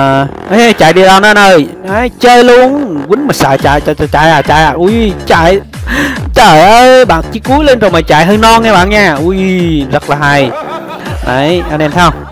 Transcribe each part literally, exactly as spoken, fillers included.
Ờ à, chạy đi đâu anh ơi. Đấy, chơi luôn, quýnh mà xài chạy chạy chạy chạy à chạy à. Ui chạy. Trời ơi, bạn chỉ cúi lên rồi mà chạy hơi non nha bạn nha. Ui rất là hay. Đấy, anh em thấy không?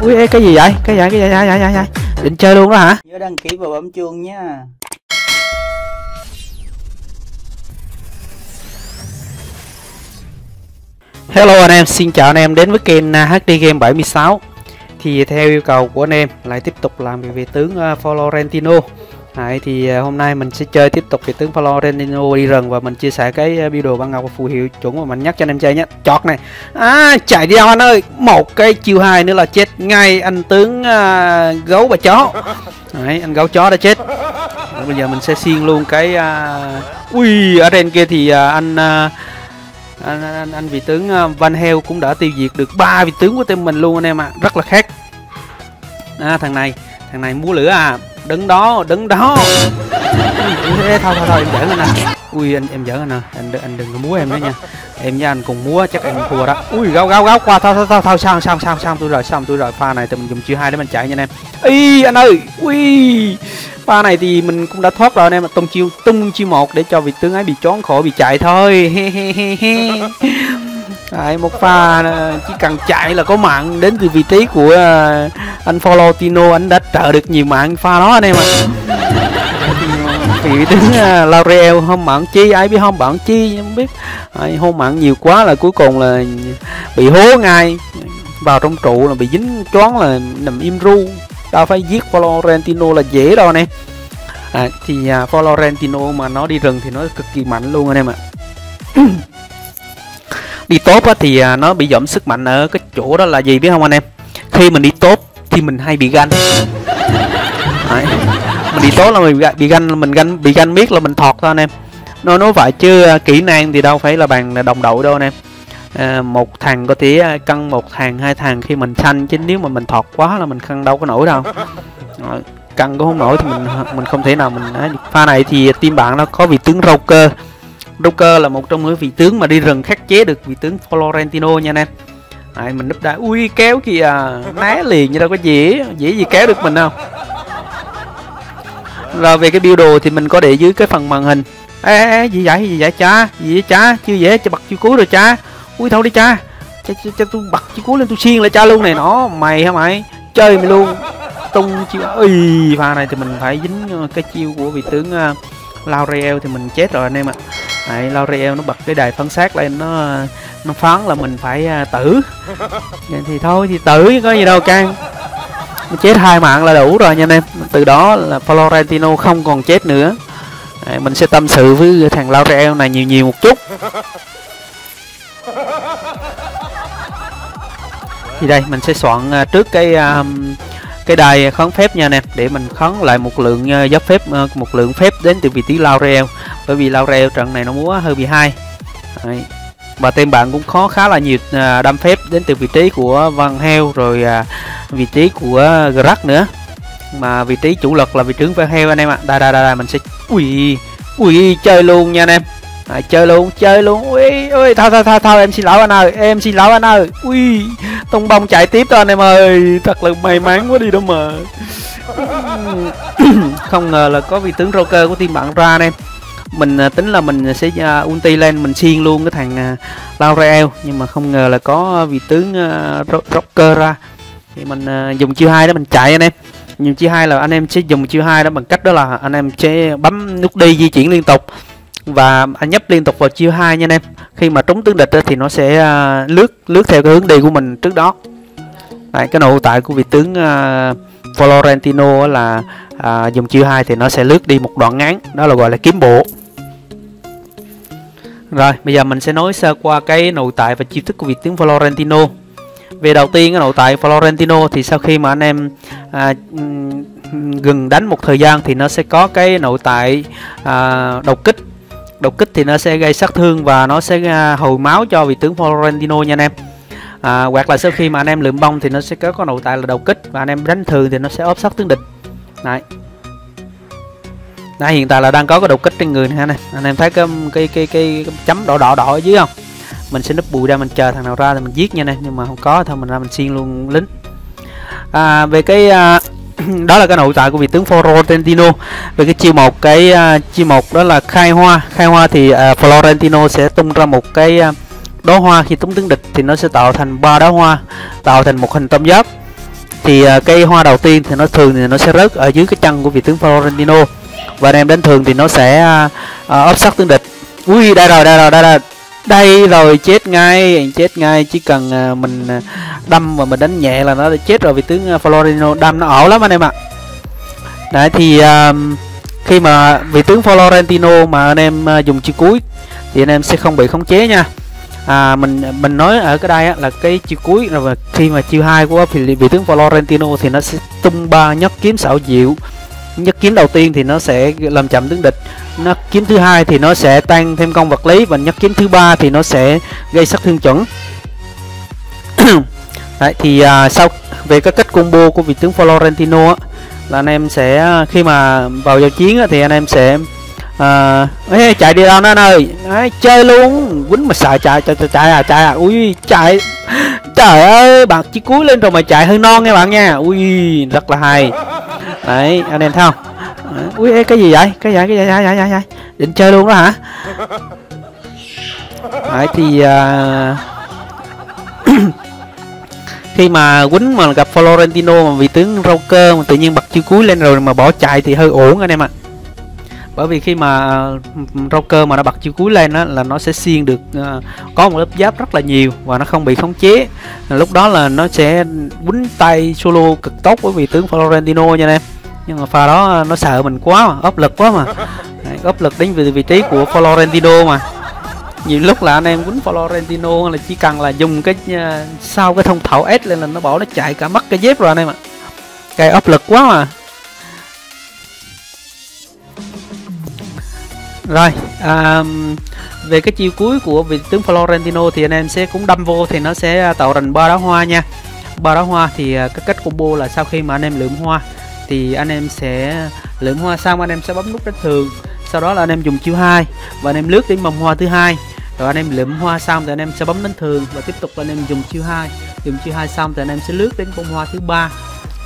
Ui cái gì vậy? Cái gì cái gì vậy vậy vậy? Định chơi luôn đó hả? Nhớ đăng ký và bấm chuông nha. Hello anh em, xin chào anh em đến với kênh hát đê Game bảy mươi sáu. Thì theo yêu cầu của anh em lại tiếp tục làm về, về tướng uh, Florentino. Đấy, thì uh, hôm nay mình sẽ chơi tiếp tục về tướng Florentino đi rừng. Và mình chia sẻ cái uh, build đồ ban ngọc và phù hiệu chuẩn mà mình nhắc cho anh em chơi nhé. Chọt này à, chạy đi đâu anh ơi. Một cái chiêu hai nữa là chết ngay anh tướng uh, gấu và chó. Đấy, anh gấu chó đã chết. Đấy, bây giờ mình sẽ xiên luôn cái uh... ui ở trên kia thì uh, anh uh... Anh, anh, anh vị tướng Van Heel cũng đã tiêu diệt được ba vị tướng của team mình luôn anh em ạ. À, rất là khác. À, thằng này thằng này múa lửa à, đứng đó đứng đó. Ê, thôi thôi thôi em giỡn anh à. Ui anh em giỡn anh à, anh, anh đừng có múa em nữa nha, em với anh cùng múa chắc em thua đó. Ui gáo gáo gáo qua, thôi thôi thôi thôi sao sao sao sao tôi rồi xong tôi rồi. Pha này thì mình dùng chiêu hai để mình chạy nha anh em. Ý anh ơi, ui pha này thì mình cũng đã thoát rồi anh em. Tung chiêu tung chiêu một để cho vị tướng ấy bị trốn khỏi bị chạy thôi. Đấy, một pha chỉ cần chạy là có mạng đến từ vị trí của anh Florentino, anh đã trợ được nhiều mạng pha đó anh em ạ. Vị tướng Lauriel hôm mạng chi ai biết hôm bạn chi không biết. Đấy, hôm mạng nhiều quá là cuối cùng là bị hố ngay vào trong trụ, là bị dính choáng là nằm im ru. Tao phải giết Florentino là dễ đâu nè. À, thì à, Florentino mà nó đi rừng thì nó cực kỳ mạnh luôn anh em ạ. Đi top á, thì à, nó bị giảm sức mạnh ở cái chỗ đó là gì biết không anh em? Khi mình đi top thì mình hay bị ganh. Đấy, mình đi top là mình bị ganh, mình ganh bị ganh biết là mình thọt thôi anh em. Nó nói vậy chứ à, kỹ năng thì đâu phải là bàn đồng đội đâu anh em. À, một thằng có thể cân một thằng hai thằng khi mình xanh, chứ nếu mà mình thọt quá là mình cân đâu có nổi đâu. Rồi, cân cũng không nổi thì mình mình không thể nào mình ấy. Pha này thì team bạn nó có vị tướng Roker. Roker là một trong những vị tướng mà đi rừng khắc chế được vị tướng Florentino nha anh em. Đấy, mình núp đã ui kéo kìa, né liền như đâu có dễ dễ gì kéo được mình đâu. Rồi về cái build đồ thì mình có để dưới cái phần màn hình. Ê, ê, ê gì vậy gì vậy cha, gì vậy cha, chưa dễ cho bật chưa cứu rồi cha. Ui thôi đi cha, cho, cho, cho tôi bật chiếc cú lên tôi xiên lại cha luôn này. Nó mày hả mày, chơi mày luôn. Tung chiêu ui pha này thì mình phải dính cái chiêu của vị tướng uh, Lauriel thì mình chết rồi anh em ạ. Đấy, Lauriel nó bật cái đài phán sát lên, nó nó phán là mình phải uh, tử. Vậy thì thôi thì tử có gì đâu can, chết hai mạng là đủ rồi nha anh em. Từ đó là Florentino không còn chết nữa. Đấy, mình sẽ tâm sự với thằng Lauriel này nhiều nhiều một chút. Thì đây mình sẽ soạn trước cái um, cái đài kháng phép nha nè, để mình kháng lại một lượng uh, giáp phép uh, một lượng phép đến từ vị trí Lauriel, bởi vì Lauriel trận này nó múa hơi bị hay. Đấy, và tên bạn cũng khó khá là nhiều uh, đâm phép đến từ vị trí của Van Heel rồi uh, vị trí của Greg nữa, mà vị trí chủ lực là vị tướng Van Heel anh em ạ. Đây đây đây mình sẽ ui ui chơi luôn nha anh em. À, chơi luôn chơi luôn ui ui thôi thôi thôi thôi em xin lỗi anh ơi, em xin lỗi anh ơi. Ui tung bông chạy tiếp thôi anh em ơi, thật là may mắn quá đi đâu mà. Không ngờ là có vị tướng Joker của team bạn ra anh em. Mình tính là mình sẽ uh, ulti lên mình xiên luôn cái thằng uh, Lauriel, nhưng mà không ngờ là có vị tướng uh, Joker ra. Thì mình uh, dùng chiêu hai đó mình chạy anh em. Dùng chiêu hai là anh em sẽ dùng chiêu hai đó bằng cách đó là anh em sẽ bấm nút đi di chuyển liên tục và anh nhấp liên tục vào chiêu hai nha anh em. Khi mà trúng tướng địch thì nó sẽ uh, lướt lướt theo cái hướng đi của mình trước đó. Đấy, cái nội tại của vị tướng uh, Florentino là uh, dùng chiêu hai thì nó sẽ lướt đi một đoạn ngắn, đó là gọi là kiếm bộ. Rồi bây giờ mình sẽ nói sơ qua cái nội tại và chiêu thức của vị tướng Florentino. Về đầu tiên cái nội tại Florentino thì sau khi mà anh em uh, gần đánh một thời gian thì nó sẽ có cái nội tại uh, đột kích. Đột kích thì nó sẽ gây sát thương và nó sẽ hồi máu cho vị tướng Florentino nha anh em. À, hoặc là sau khi mà anh em lượm bông thì nó sẽ có có nội tại là đột kích, và anh em đánh thường thì nó sẽ ốp sát tướng địch. Đấy. Đấy, hiện tại là đang có cái đột kích trên người này anh em. Anh em thấy cái cái cái cái, cái chấm đỏ đỏ đỏ ở dưới không? Mình sẽ nấp bụi ra, mình chờ thằng nào ra thì mình giết nha anh em, nhưng mà không có thôi mình ra mình xiên luôn lính. À, về cái uh, Đó là cái nội tại của vị tướng Florentino. Về cái chiêu một, cái uh, chiêu một đó là khai hoa. Khai hoa thì uh, Florentino sẽ tung ra một cái uh, đóa hoa. Khi túng tướng địch thì nó sẽ tạo thành ba đóa hoa, tạo thành một hình tam giác. Thì uh, cái hoa đầu tiên thì nó thường thì nó sẽ rớt ở dưới cái chân của vị tướng Florentino, và đem đến thường thì nó sẽ uh, uh, áp sát tướng địch. Ui, đây rồi, đây rồi, đây rồi. Đây rồi, chết ngay, chết ngay. Chỉ cần mình đâm và mình đánh nhẹ là nó chết rồi. Vì tướng Florentino đâm nó ảo lắm anh em ạ. Đấy thì um, khi mà vị tướng Florentino mà anh em dùng chiêu cuối thì anh em sẽ không bị khống chế nha. À, mình mình nói ở cái đây á, là cái chiêu cuối rồi, và khi mà chiêu hai của vị, vị tướng Florentino thì nó sẽ tung ba nhát kiếm xảo diệu. Nhát kiếm đầu tiên thì nó sẽ làm chậm tướng địch, nhát kiếm thứ hai thì nó sẽ tăng thêm công vật lý, và nhát kiếm thứ ba thì nó sẽ gây sát thương chuẩn. Đấy thì à, sau về các cách combo của vị tướng Florentino á, là anh em sẽ khi mà vào giao chiến á, thì anh em sẽ à, ê, chạy đi đâu anh ơi. Đấy, chơi luôn, quýnh mà xài, chạy chạy chạy chạy à chạy à ui chạy, trời ơi bạn chiếc cuối lên rồi mà chạy hơi non nha bạn nha. Ui rất là hay. Đấy, anh em thấy không? Ui, ê, cái gì vậy? Cái gì vậy? Cái gì vậy? Vậy, vậy, vậy? Định chơi luôn đó hả? Đấy, thì... Uh... khi mà quýnh mà gặp Florentino mà vị tướng Roker mà tự nhiên bật chiêu cuối lên rồi mà bỏ chạy thì hơi uổng anh em ạ. À. Bởi vì khi mà Roker mà nó bật chiêu cuối lên đó, là nó sẽ xuyên được uh, có một lớp giáp rất là nhiều và nó không bị khống chế. Lúc đó là nó sẽ quýnh tay solo cực tốt với vị tướng Florentino nha anh em. Nhưng mà pha đó nó sợ mình quá mà, áp lực quá mà. Đấy, áp lực đến vị, vị trí của Florentino mà. Nhiều lúc là anh em quýnh Florentino là chỉ cần là dùng cái uh, sau cái thông thạo S lên là nó bỏ nó chạy cả mất cái dép rồi anh em ạ. Cái áp lực quá mà. Rồi, um, về cái chiêu cuối của vị tướng Florentino thì anh em sẽ cũng đâm vô thì nó sẽ tạo thành ba đóa hoa nha. Ba đóa hoa thì cái cách combo là sau khi mà anh em lượm hoa thì anh em sẽ lượm hoa xong anh em sẽ bấm nút đánh thường. Sau đó là anh em dùng chiêu hai và anh em lướt đến vòng hoa thứ hai. Rồi anh em lượm hoa xong thì anh em sẽ bấm đánh thường và tiếp tục anh em dùng chiêu hai. Dùng chiêu hai xong thì anh em sẽ lướt đến vòng hoa thứ ba.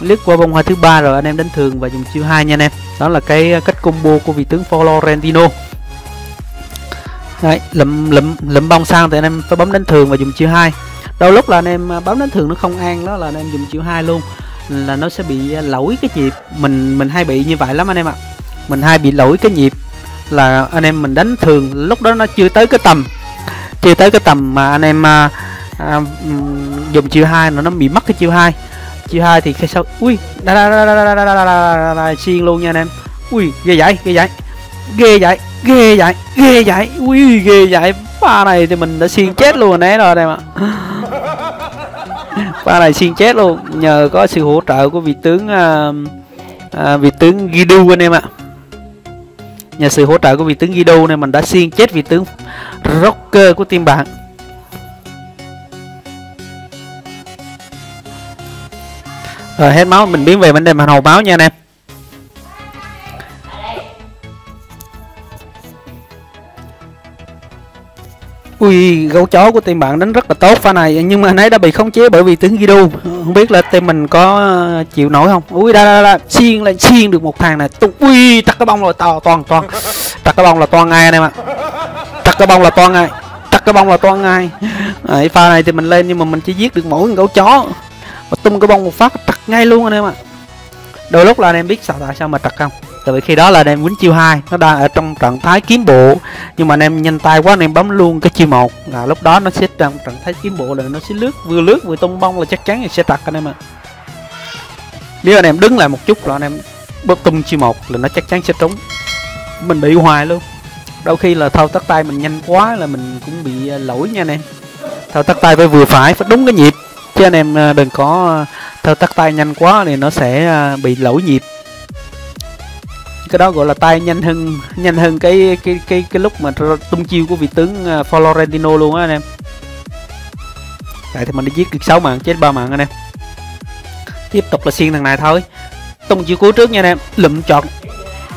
Lướt qua bông hoa thứ ba rồi anh em đánh thường và dùng chiêu hai nha anh em. Đó là cái cách combo của vị tướng Florentino. Đấy, lụm lụm lụm bông sang thì anh em phải bấm đánh thường và dùng chiêu hai. Đôi lúc là anh em bấm đánh thường nó không an, đó là anh em dùng chiêu hai luôn là nó sẽ bị lỗi cái nhịp. Mình mình hay bị như vậy lắm anh em ạ. À. Mình hay bị lỗi cái nhịp là anh em mình đánh thường lúc đó nó chưa tới cái tầm. Chưa tới cái tầm mà anh em à, à, dùng chiêu hai nó nó bị mất cái chiêu hai. Chiêu hai thì khi sau ui da da da da da da da xiên luôn nha anh em. Ui ghê vậy, ghê vậy. Ghê vậy, ghê vậy, ghê vậy. Ui ghê vậy. Pha này thì mình đã xiên chết luôn đấy rồi em ạ. Pha này xiên chết luôn, nhờ có sự hỗ trợ của vị tướng uh, uh, vị tướng Gidu anh em ạ. Nhờ sự hỗ trợ của vị tướng Gidu này mình đã xiên chết vị tướng Roker của team bạn. Rồi hết máu, mình biến về vấn đề mà hầu máu nha anh em. Ui, gấu chó của team bạn đánh rất là tốt pha này, nhưng mà anh ấy đã bị khống chế bởi vì tướng Gidu. Không biết là team mình có chịu nổi không. Ui da da da, xiên lên, xiên được một thằng này. Ui, trật cái bông là to, toàn toàn. Trật cái bông là toàn ngay anh em ạ. Trật cái bông là toàn ngay. Trật cái bông là toàn ngay. Đấy, pha này thì mình lên nhưng mà mình chỉ giết được mỗi con gấu chó. Mà tung cái bông một phát trật ngay luôn anh em ạ. Đôi lúc là anh em biết sao tại sao mà trật không? Tại vì khi đó là anh em quýnh chiêu hai, nó đang ở trong trạng thái kiếm bộ, nhưng mà anh em nhanh tay quá anh em bấm luôn cái chiêu một là lúc đó nó sẽ trong trạng thái kiếm bộ, là nó sẽ lướt, vừa lướt vừa tung bông là chắc chắn là sẽ trật anh em ạ. Nếu anh em đứng lại một chút là anh em bấm tung chiêu một là nó chắc chắn sẽ trúng. Mình bị hoài luôn. Đôi khi là thao tác tay mình nhanh quá là mình cũng bị lỗi nha anh em. Thao tác tay phải vừa phải phải đúng cái nhịp, chứ anh em đừng có thao tác tay nhanh quá thì nó sẽ bị lỗi nhịp. Cái đó gọi là tay nhanh hơn nhanh hơn cái cái cái cái lúc mà tung chiêu của vị tướng Florentino luôn á anh em. Tại thì mình đã giết được sáu mạng, chết ba mạng anh em. Tiếp tục là xiên thằng này thôi. Tung chiêu cuối trước nha anh em. Lụm chọt.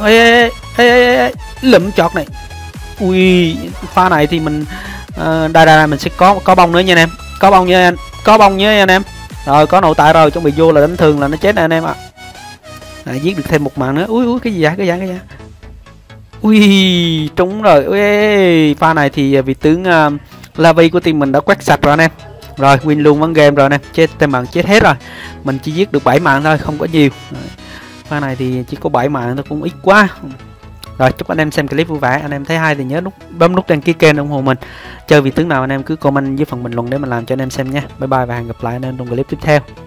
Ê ê ê ê ê, lụm chọt này. Ui, pha này thì mình uh, đây đây mình sẽ có có bông nữa nha anh em. Có bông nha anh, có bông nha anh em. Rồi có nội tại rồi, chuẩn bị vô là đánh thường là nó chết nè anh em ạ. À. à, giết được thêm một mạng nữa. Ui ui cái gì vậy, cái gì cái gì ui trúng rồi. Ui pha này thì vị tướng uh, Lavi của team mình đã quét sạch rồi anh em, rồi win luôn ván game rồi anh em. Chết tên mạng chết hết rồi, mình chỉ giết được bảy mạng thôi, không có nhiều. Pha này thì chỉ có bảy mạng thôi, cũng ít quá. Rồi chúc anh em xem clip vui vẻ, anh em thấy hay thì nhớ nút bấm nút đăng ký kênh ủng hộ mình. Chơi vị tướng nào anh em cứ comment dưới phần bình luận để mình làm cho anh em xem nha. Bye bye và hẹn gặp lại anh em trong clip tiếp theo.